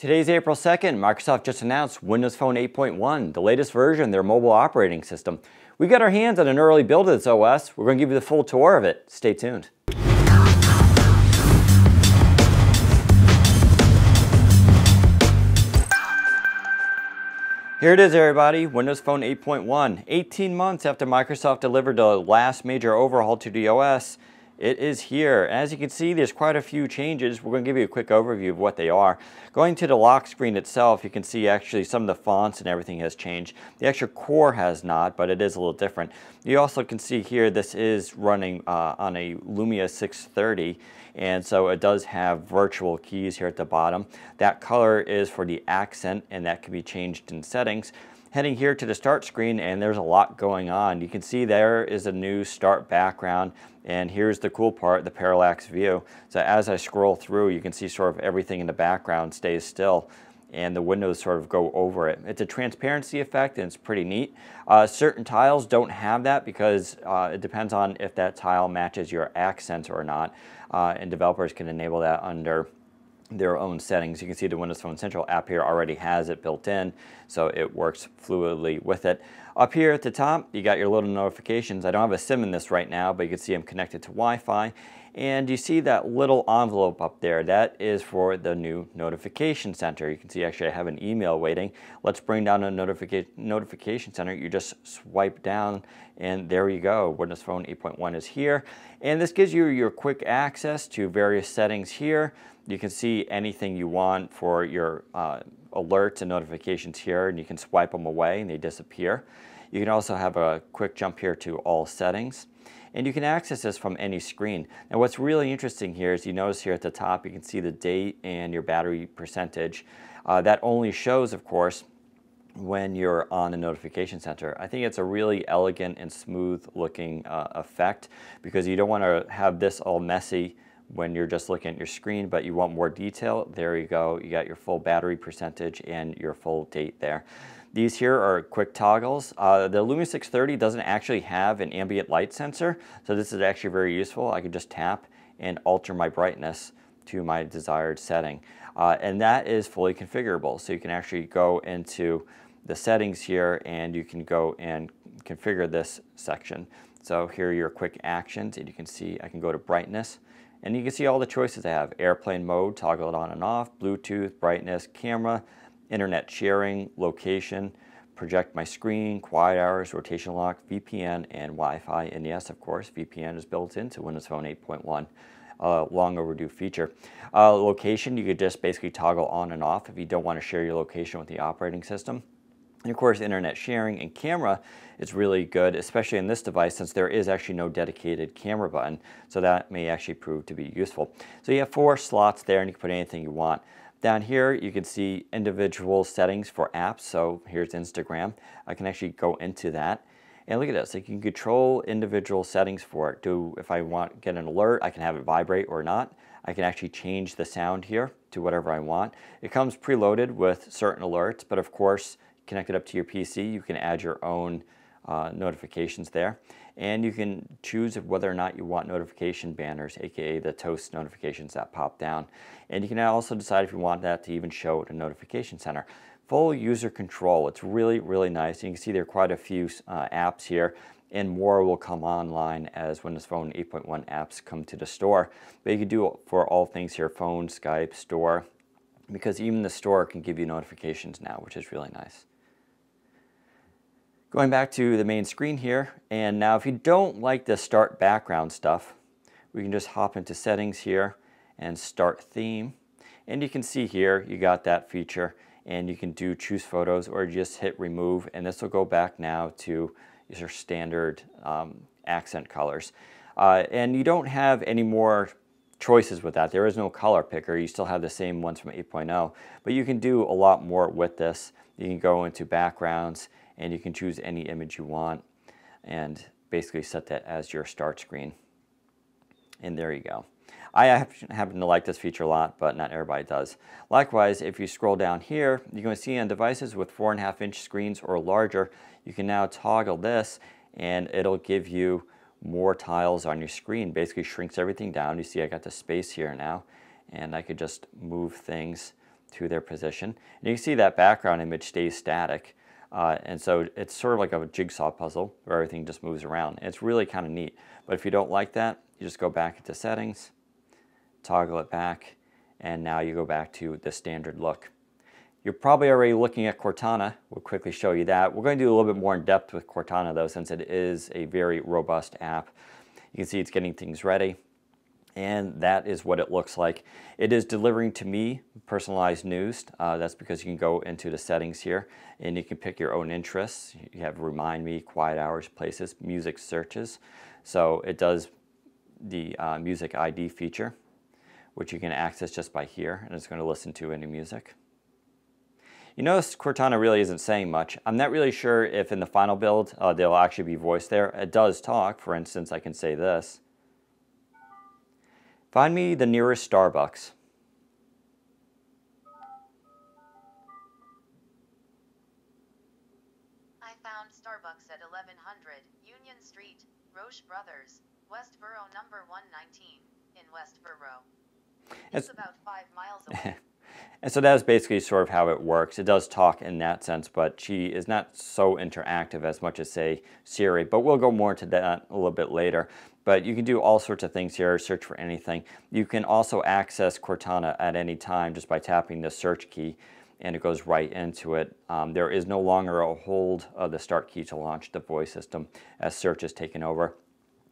Today's April 2nd, Microsoft just announced Windows Phone 8.1, the latest version of their mobile operating system. We got our hands on an early build of this OS. We're going to give you the full tour of it. Stay tuned. Here it is, everybody, Windows Phone 8.1. 18 months after Microsoft delivered the last major overhaul to the OS, it is here. As you can see, there's quite a few changes. We're going to give you a quick overview of what they are. Going to the lock screen itself, you can see actually some of the fonts and everything has changed. The actual core has not, but it is a little different. You also can see here this is running on a Lumia 630, and so it does have virtual keys here at the bottom. That color is for the accent, and that can be changed in settings. Heading here to the start screen, and there's a lot going on. You can see there is a new start background, and here's the cool part, the parallax view. So as I scroll through, you can see sort of everything in the background stays still, and the windows sort of go over it. It's a transparency effect, and it's pretty neat. Certain tiles don't have that because it depends on if that tile matches your accent or not, and developers can enable that under their own settings. You can see the Windows Phone Central app here already has it built in, so it works fluidly with it. Up here at the top, you got your little notifications. I don't have a SIM in this right now, but you can see I'm connected to Wi-Fi. And you see that little envelope up there. That is for the new notification center. You can see actually I have an email waiting. Let's bring down a notification center. You just swipe down and there you go. Windows Phone 8.1 is here. And this gives you your quick access to various settings here. You can see anything you want for your alerts and notifications here, and you can swipe them away and they disappear. You can also have a quick jump here to all settings, and you can access this from any screen. Now what's really interesting here is you notice here at the top you can see the date and your battery percentage. That only shows, of course, when you're on the notification center. I think it's a really elegant and smooth looking effect, because you don't want to have this all messy when you're just looking at your screen, but you want more detail. There you go. You got your full battery percentage and your full date there. These here are quick toggles. The Lumia 630 doesn't actually have an ambient light sensor, so this is actually very useful. I can just tap and alter my brightness to my desired setting. And that is fully configurable, so you can actually go into the settings here and you can go and configure this section. So here are your quick actions, and you can see I can go to brightness, and you can see all the choices I have. Airplane mode, toggle it on and off, Bluetooth, brightness, camera, internet sharing, location, project my screen, quiet hours, rotation lock, VPN, and Wi-Fi. And yes, of course, VPN is built into Windows Phone 8.1, long overdue feature. Location, you could just basically toggle on and off if you don't want to share your location with the operating system. And of course, internet sharing and camera is really good, especially in this device, since there is actually no dedicated camera button. So that may actually prove to be useful. So you have four slots there, and you can put anything you want. Down here, you can see individual settings for apps. So here's Instagram. I can actually go into that. And look at this, you can control individual settings for it. If I want to get an alert, I can have it vibrate or not. I can actually change the sound here to whatever I want. It comes preloaded with certain alerts, but of course, connected up to your PC, you can add your own notifications there. And you can choose whether or not you want notification banners, aka the toast notifications that pop down. And you can also decide if you want that to even show at a notification center. Full user control. It's really, really nice. You can see there are quite a few apps here, and more will come online as Windows Phone 8.1 apps come to the store. But you can do it for all things here, phone, Skype, store, because even the store can give you notifications now, which is really nice. Going back to the main screen here, and now if you don't like the start background stuff, we can just hop into settings here and start theme. And you can see here, you got that feature, and you can do choose photos or just hit remove, and this will go back now to your standard accent colors. And you don't have any more choices with that. There is no color picker. You still have the same ones from 8.0, but you can do a lot more with this. You can go into backgrounds, and you can choose any image you want and basically set that as your start screen. And there you go. I happen to like this feature a lot, but not everybody does. Likewise, if you scroll down here, you're going to see on devices with 4.5-inch screens or larger, you can now toggle this and it'll give you more tiles on your screen. Basically shrinks everything down. You see I got the space here now, and I could just move things to their position. And you can see that background image stays static. And so it's sort of like a jigsaw puzzle where everything just moves around. It's really kind of neat. But if you don't like that, you just go back into settings, toggle it back, and now you go back to the standard look. You're probably already looking at Cortana. We'll quickly show you that. We're going to do a little bit more in depth with Cortana though, since it is a very robust app. You can see it's getting things ready, and that is what it looks like. It is delivering to me personalized news. That's because you can go into the settings here and you can pick your own interests. You have remind me, quiet hours, places, music searches. So it does the music ID feature, which you can access just by here, and it's going to listen to any music. You notice Cortana really isn't saying much. I'm not really sure if in the final build they'll actually be voiced there. It does talk. For instance, I can say this. Find me the nearest Starbucks. I found Starbucks at 1100 Union Street, Roche Brothers, Westboro number 119 in Westboro. It's about 5 miles away. And so that is basically sort of how it works. It does talk in that sense, but she is not so interactive as much as, say, Siri. But we'll go more into that a little bit later. But you can do all sorts of things here, search for anything. You can also access Cortana at any time just by tapping the search key, and it goes right into it. There is no longer a hold of the start key to launch the voice system as search is taken over.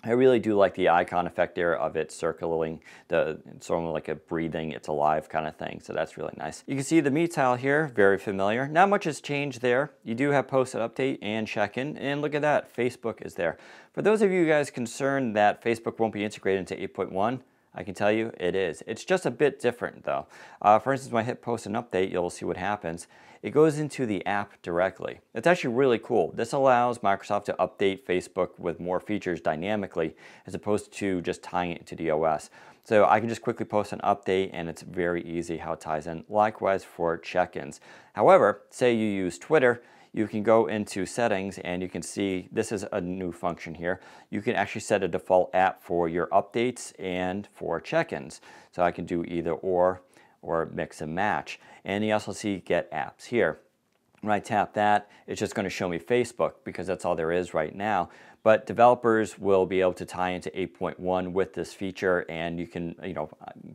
I really do like the icon effect there of it circling, it's sort of like a breathing, it's alive kind of thing, so that's really nice. You can see the Me tile here, very familiar. Not much has changed there. You do have post and update and check-in, and look at that, Facebook is there. For those of you guys concerned that Facebook won't be integrated into 8.1, I can tell you it is. It's just a bit different though. For instance, when I hit post and update, you'll see what happens. It goes into the app directly. It's actually really cool. This allows Microsoft to update Facebook with more features dynamically as opposed to just tying it to the OS. So I can just quickly post an update and it's very easy how it ties in. Likewise for check-ins. However, say you use Twitter, you can go into settings and you can see this is a new function here. You can actually set a default app for your updates and for check-ins. So I can do either or mix and match. And you also see get apps here. When I tap that, it's just going to show me Facebook because that's all there is right now. But developers will be able to tie into 8.1 with this feature, and you can, you know,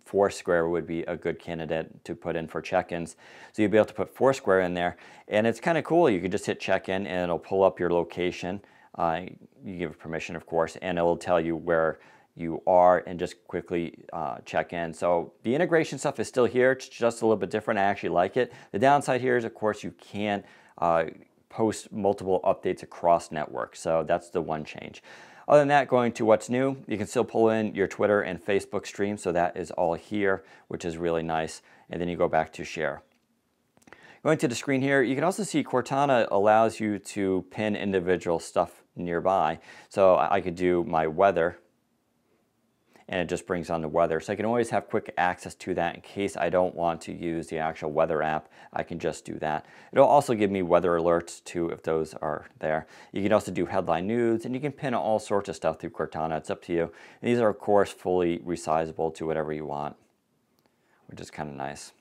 Foursquare would be a good candidate to put in for check-ins. So you'll be able to put Foursquare in there, and it's kind of cool. You can just hit check-in and it'll pull up your location. You give permission, of course, and it'll tell you where you are and just quickly check in. So the integration stuff is still here. It's just a little bit different. I actually like it. The downside here is, of course, you can't post multiple updates across networks. So that's the one change. Other than that, going to what's new, you can still pull in your Twitter and Facebook stream. So that is all here, which is really nice. And then you go back to share. Going to the screen here, you can also see Cortana allows you to pin individual stuff nearby. So I could do my weather, and it just brings on the weather. So I can always have quick access to that in case I don't want to use the actual weather app. I can just do that. It'll also give me weather alerts too if those are there. You can also do headline news, and you can pin all sorts of stuff through Cortana. It's up to you. And these are, of course, fully resizable to whatever you want, which is kind of nice.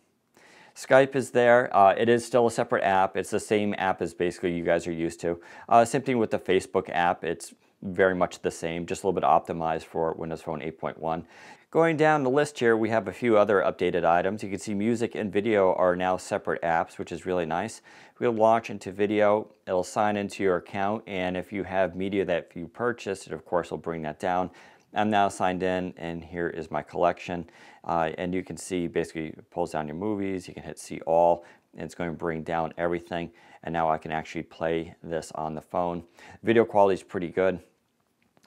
Skype is there. It is still a separate app. It's the same app as basically you guys are used to. Same thing with the Facebook app. It's very much the same, just a little bit optimized for Windows Phone 8.1. Going down the list here, we have a few other updated items. You can see music and video are now separate apps, which is really nice. We'll launch into video, it'll sign into your account, and if you have media that you purchased, it of course will bring that down. I'm now signed in, and here is my collection. And you can see basically it pulls down your movies, you can hit see all, and it's going to bring down everything. And now I can actually play this on the phone. Video quality is pretty good.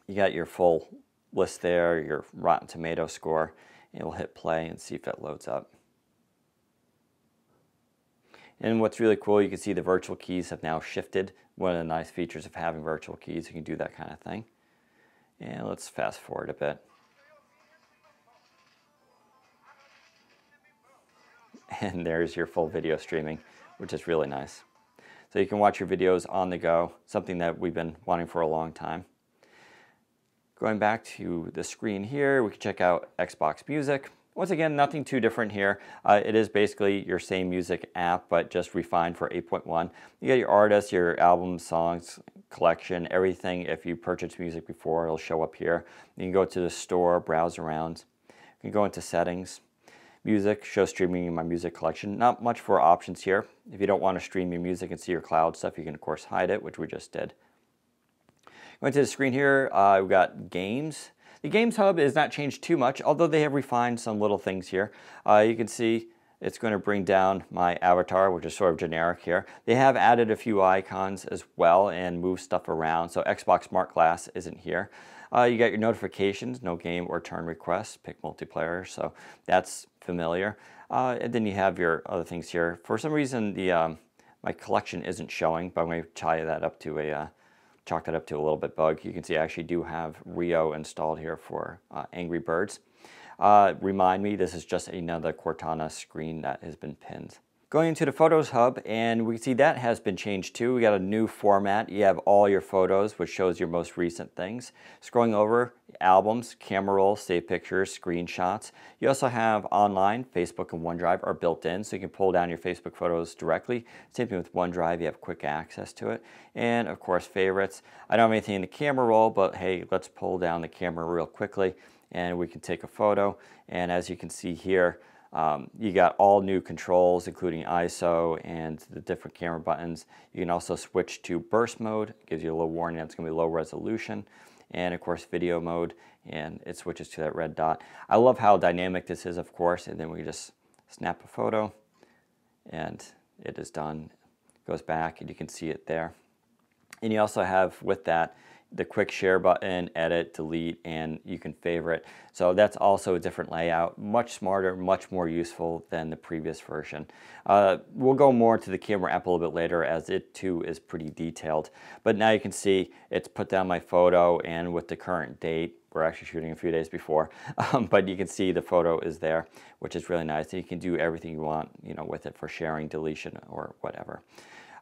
You got your full list there, your Rotten Tomatoes score, and we'll hit play and see if it loads up. And what's really cool, you can see the virtual keys have now shifted. One of the nice features of having virtual keys, you can do that kind of thing. And let's fast forward a bit. And there's your full video streaming, which is really nice. So you can watch your videos on the go, something that we've been wanting for a long time. Going back to the screen here, we can check out Xbox Music. Once again, nothing too different here. It is basically your same music app, but just refined for 8.1. You get your artists, your albums, songs, collection, everything. If you purchased music before, it'll show up here. You can go to the store, browse around. You can go into settings, music, show streaming in my music collection. Not much for options here. If you don't want to stream your music and see your cloud stuff, you can of course hide it, which we just did. Going to the screen here, we've got games. The Games Hub has not changed too much, although they have refined some little things here. You can see it's going to bring down my avatar, which is sort of generic here. They have added a few icons as well and moved stuff around, so Xbox Smart Glass isn't here. You got your notifications, no game or turn requests, pick multiplayer, so that's familiar. And then you have your other things here. For some reason, the my collection isn't showing, but I'm going to chalk that up to a little bit bug. You can see I actually do have Rio installed here for Angry Birds. Remind me, this is just another Cortana screen that has been pinned. Going into the Photos Hub, and we can see that has been changed too. We got a new format. You have all your photos, which shows your most recent things. Scrolling over, albums, camera roll, save pictures, screenshots. You also have online, Facebook and OneDrive are built in, so you can pull down your Facebook photos directly. Same thing with OneDrive, you have quick access to it. And of course, favorites. I don't have anything in the camera roll, but hey, let's pull down the camera real quickly, and we can take a photo. And as you can see here, you got all new controls, including ISO and the different camera buttons. You can also switch to burst mode. It gives you a little warning that it's going to be low resolution. And of course, video mode, and it switches to that red dot. I love how dynamic this is, of course, and then we just snap a photo, and it is done. It goes back, and you can see it there. And you also have, with that, the quick share button, edit, delete, and you can favorite. So that's also a different layout, much smarter, much more useful than the previous version. We'll go more to the camera app a little bit later, as it too is pretty detailed. But now you can see it's put down my photo, and with the current date, we're actually shooting a few days before, but you can see the photo is there, which is really nice. And you can do everything you want, you know, with it for sharing, deletion, or whatever.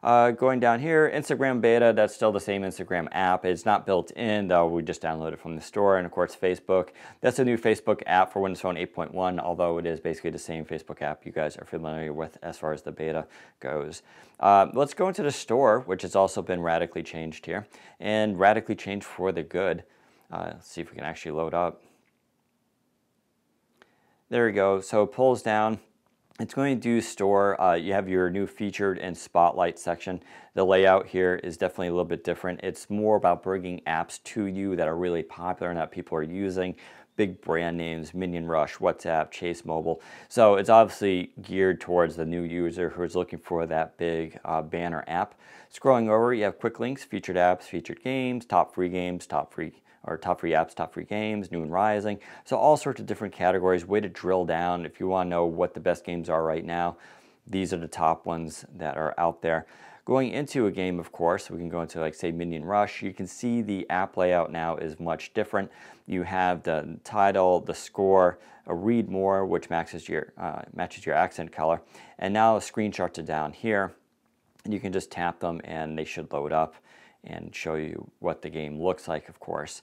Going down here, Instagram Beta, that's still the same Instagram app. It's not built in, though. We just downloaded it from the store. And of course, Facebook. That's a new Facebook app for Windows Phone 8.1, although it is basically the same Facebook app you guys are familiar with as far as the beta goes. Let's go into the store, which has also been radically changed here, and radically changed for the good. Let's see if we can actually load up. There we go. So it pulls down. It's going to do store. You have your new featured and spotlight section. The layout here is definitely a little bit different. It's more about bringing apps to you that are really popular and that people are using. Big brand names, Minion Rush, WhatsApp, Chase Mobile. So it's obviously geared towards the new user who is looking for that big banner app. Scrolling over, you have quick links, featured apps, featured games, top free apps, top free games, new and rising. So all sorts of different categories, way to drill down. If you want to know what the best games are right now, these are the top ones that are out there. Going into a game, of course, we can go into, like, say, Minion Rush. You can see the app layout now is much different. You have the title, the score, a read more, which matches your accent color. And now the screenshots are down here. And you can just tap them, and they should load up and show you what the game looks like, of course.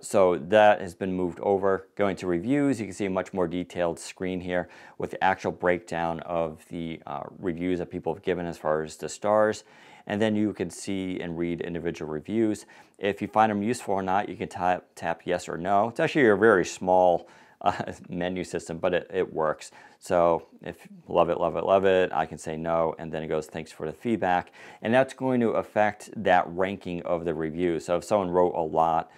So that has been moved over. Going to reviews, you can see a much more detailed screen here with the actual breakdown of the reviews that people have given as far as the stars. And then you can see and read individual reviews. If you find them useful or not, you can tap yes or no. It's actually a very small menu system, but it works. So if love it, love it, love it, I can say no, and then it goes thanks for the feedback, and that's going to affect that ranking of the review. So if someone wrote a lot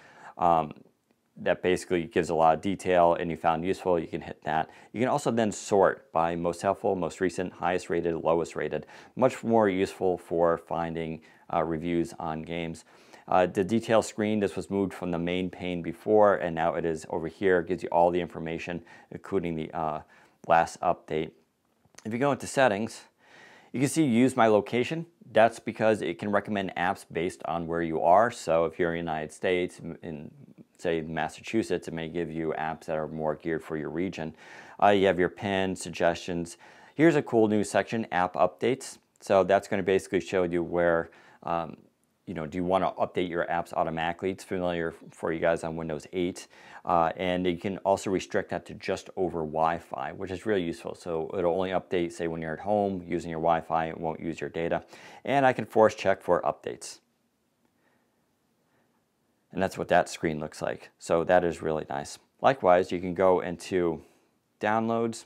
that basically gives a lot of detail and you found useful, you can hit that. You can also then sort by most helpful, most recent, highest rated, lowest rated. Much more useful for finding reviews on games. The detail screen, this was moved from the main pane before, and now it is over here. It gives you all the information, including the last update. If you go into settings, you can see use my location. That's because it can recommend apps based on where you are. So if you're in the United States, in, say, Massachusetts, it may give you apps that are more geared for your region. You have your pin, suggestions. Here's a cool new section, app updates. So that's going to basically show you where you know, do you want to update your apps automatically? It's familiar for you guys on Windows 8. And you can also restrict that to just over Wi-Fi, which is really useful. So it'll only update, say, when you're at home using your Wi-Fi, it won't use your data. And I can force check for updates. And that's what that screen looks like. So that is really nice. Likewise, you can go into downloads.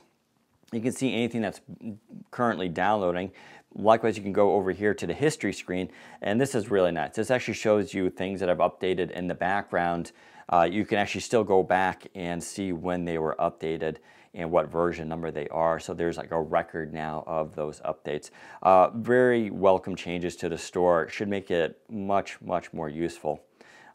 You can see anything that's currently downloading. Likewise, you can go over here to the history screen, and this is really nice. This actually shows you things that I've updated in the background. You can actually still go back and see when they were updated and what version number they are. So there's like a record now of those updates. Very welcome changes to the store. It should make it much, much more useful.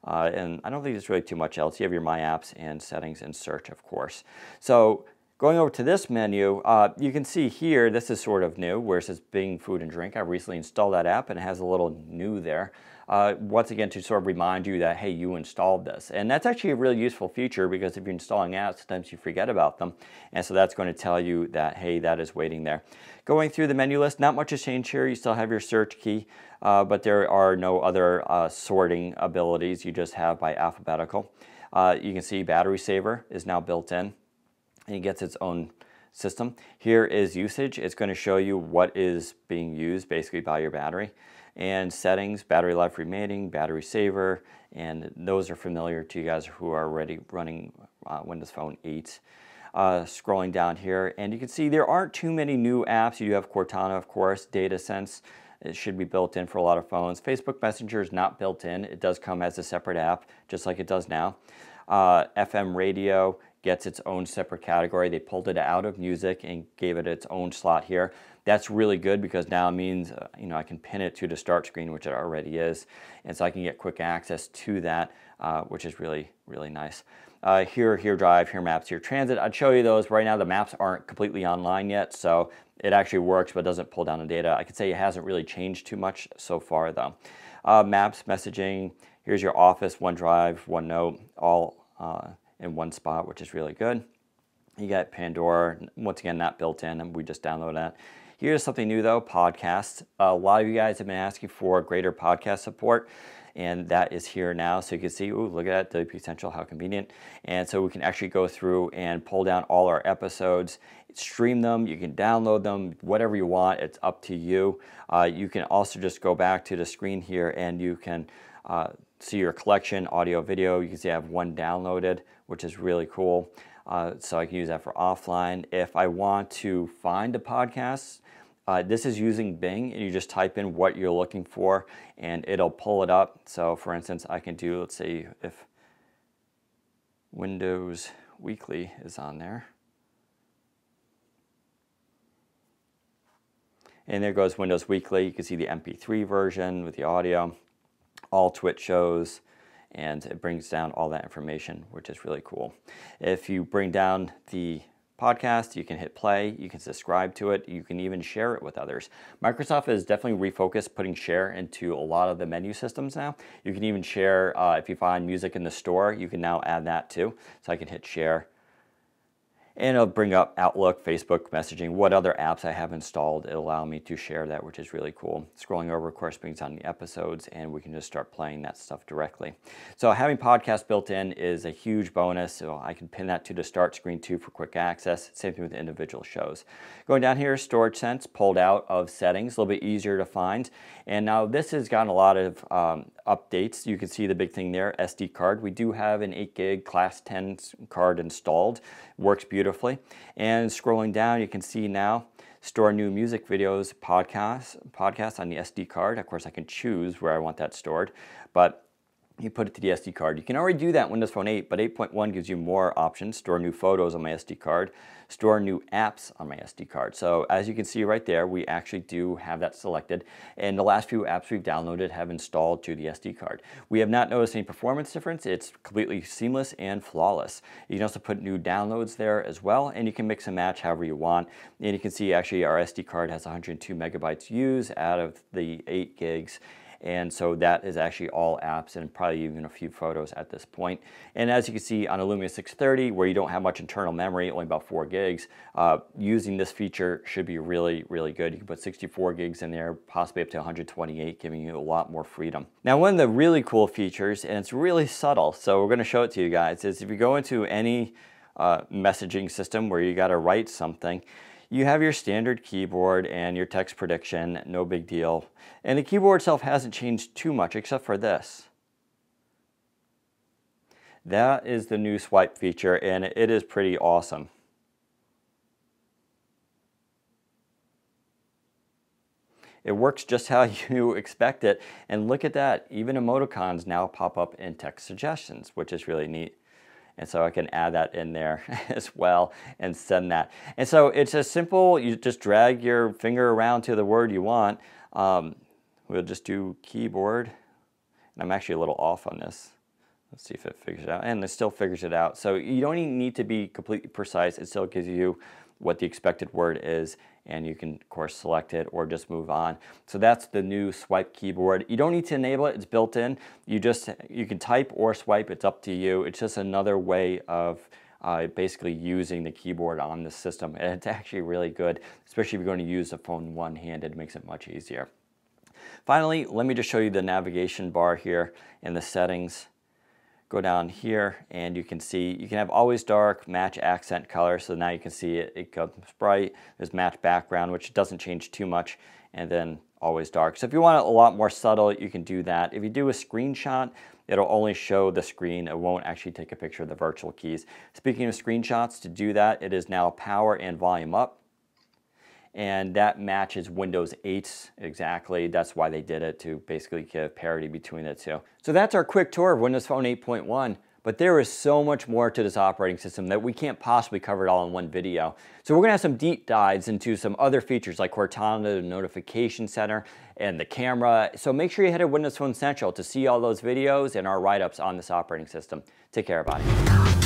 And I don't think there's really too much else. You have your My Apps and Settings and Search, of course. So going over to this menu, you can see here, this is sort of new, where it says Bing Food and Drink. I recently installed that app and it has a little new there. Once again, to sort of remind you that, hey, you installed this. And that's actually a really useful feature, because if you're installing apps, sometimes you forget about them. And so that's going to tell you that, hey, that is waiting there. Going through the menu list, not much has changed here. You still have your search key, but there are no other sorting abilities. You just have by alphabetical. You can see battery saver is now built in. And it gets its own system. Here is usage. It's going to show you what is being used basically by your battery. And settings, battery life remaining, battery saver, and those are familiar to you guys who are already running Windows Phone 8. Scrolling down here, and you can see there aren't too many new apps. You do have Cortana, of course, Data Sense. It should be built in for a lot of phones. Facebook Messenger is not built in. It does come as a separate app, just like it does now. FM radio gets its own separate category. They pulled it out of music and gave it its own slot here. That's really good, because now it means, you know, I can pin it to the start screen, which it already is. And so I can get quick access to that, which is really, really nice. Here Drive, Here Maps, Here Transit. I'd show you those. Right now the maps aren't completely online yet, so it actually works, but doesn't pull down the data. I could say it hasn't really changed too much so far though. Maps, messaging, here's your Office, OneDrive, OneNote, all in one spot, which is really good. You got Pandora, once again, not built in, and we just downloaded that. Here's something new though, podcasts. A lot of you guys have been asking for greater podcast support, and that is here now. So you can see, ooh, look at that, WP Central, how convenient. And so we can actually go through and pull down all our episodes, stream them, you can download them, whatever you want, it's up to you. You can also just go back to the screen here and you can see your collection, audio, video. You can see I have one downloaded, which is really cool. So I can use that for offline. If I want to find a podcast, this is using Bing, and you just type in what you're looking for and it'll pull it up. So for instance, I can do, let's say if Windows Weekly is on there. And there goes Windows Weekly. You can see the MP3 version with the audio, all Twitch shows, and it brings down all that information, which is really cool. If you bring down the podcast, you can hit play, you can subscribe to it, you can even share it with others. Microsoft has definitely refocused putting share into a lot of the menu systems now. You can even share, if you find music in the store, you can now add that too. So I can hit share, and it'll bring up Outlook, Facebook messaging, what other apps I have installed. It'll allow me to share that, which is really cool. Scrolling over, of course, brings down the episodes, and we can just start playing that stuff directly. So having podcasts built in is a huge bonus. So I can pin that to the start screen too for quick access. Same thing with individual shows. Going down here, Storage Sense pulled out of settings, a little bit easier to find. And now this has gotten a lot of updates. You can see the big thing there, SD card. We do have an 8 gig class 10 card installed. Works beautifully. And scrolling down, you can see now store new music, videos, podcasts on the SD card. Of course, I can choose where I want that stored, but you put it to the SD card. You can already do that in Windows Phone 8, but 8.1 gives you more options. Store new photos on my SD card, store new apps on my SD card. So as you can see right there, we actually do have that selected. And the last few apps we've downloaded have installed to the SD card. We have not noticed any performance difference. It's completely seamless and flawless. You can also put new downloads there as well, and you can mix and match however you want. And you can see actually our SD card has 102 megabytes used out of the 8 gigs. And so that is actually all apps and probably even a few photos at this point. And as you can see on a Lumia 630, where you don't have much internal memory, only about 4 gigs, using this feature should be really, really good. You can put 64 gigs in there, possibly up to 128, giving you a lot more freedom. Now, one of the really cool features, and it's really subtle, so we're gonna show it to you guys, is if you go into any messaging system where you gotta write something, you have your standard keyboard and your text prediction, no big deal. And the keyboard itself hasn't changed too much except for this. That is the new swipe feature, and it is pretty awesome. It works just how you expect it. And look at that, even emoticons now pop up in text suggestions, which is really neat. And so I can add that in there as well and send that. And so it's as simple, you just drag your finger around to the word you want. We'll just do keyboard. And I'm actually a little off on this. Let's see if it figures it out. And it still figures it out. So you don't even need to be completely precise. It still gives you what the expected word is, and you can of course select it or just move on. So that's the new swipe keyboard. You don't need to enable it, it's built in. You can type or swipe, it's up to you. It's just another way of basically using the keyboard on the system. And it's actually really good, especially if you're going to use a phone one-handed, it makes it much easier. Finally, let me just show you the navigation bar here and the settings. Go down here and you can see, you can have always dark, match accent color, so now you can see it comes bright. There's match background, which doesn't change too much, and then always dark. So if you want it a lot more subtle, you can do that. If you do a screenshot, it'll only show the screen. It won't actually take a picture of the virtual keys. Speaking of screenshots, to do that, it is now power and volume up. And that matches Windows 8 exactly. That's why they did it, to basically give parity between the two. So that's our quick tour of Windows Phone 8.1, but there is so much more to this operating system that we can't possibly cover it all in one video. So we're gonna have some deep dives into some other features like Cortana, the notification center, and the camera. So make sure you head to Windows Phone Central to see all those videos and our write-ups on this operating system. Take care, everybody.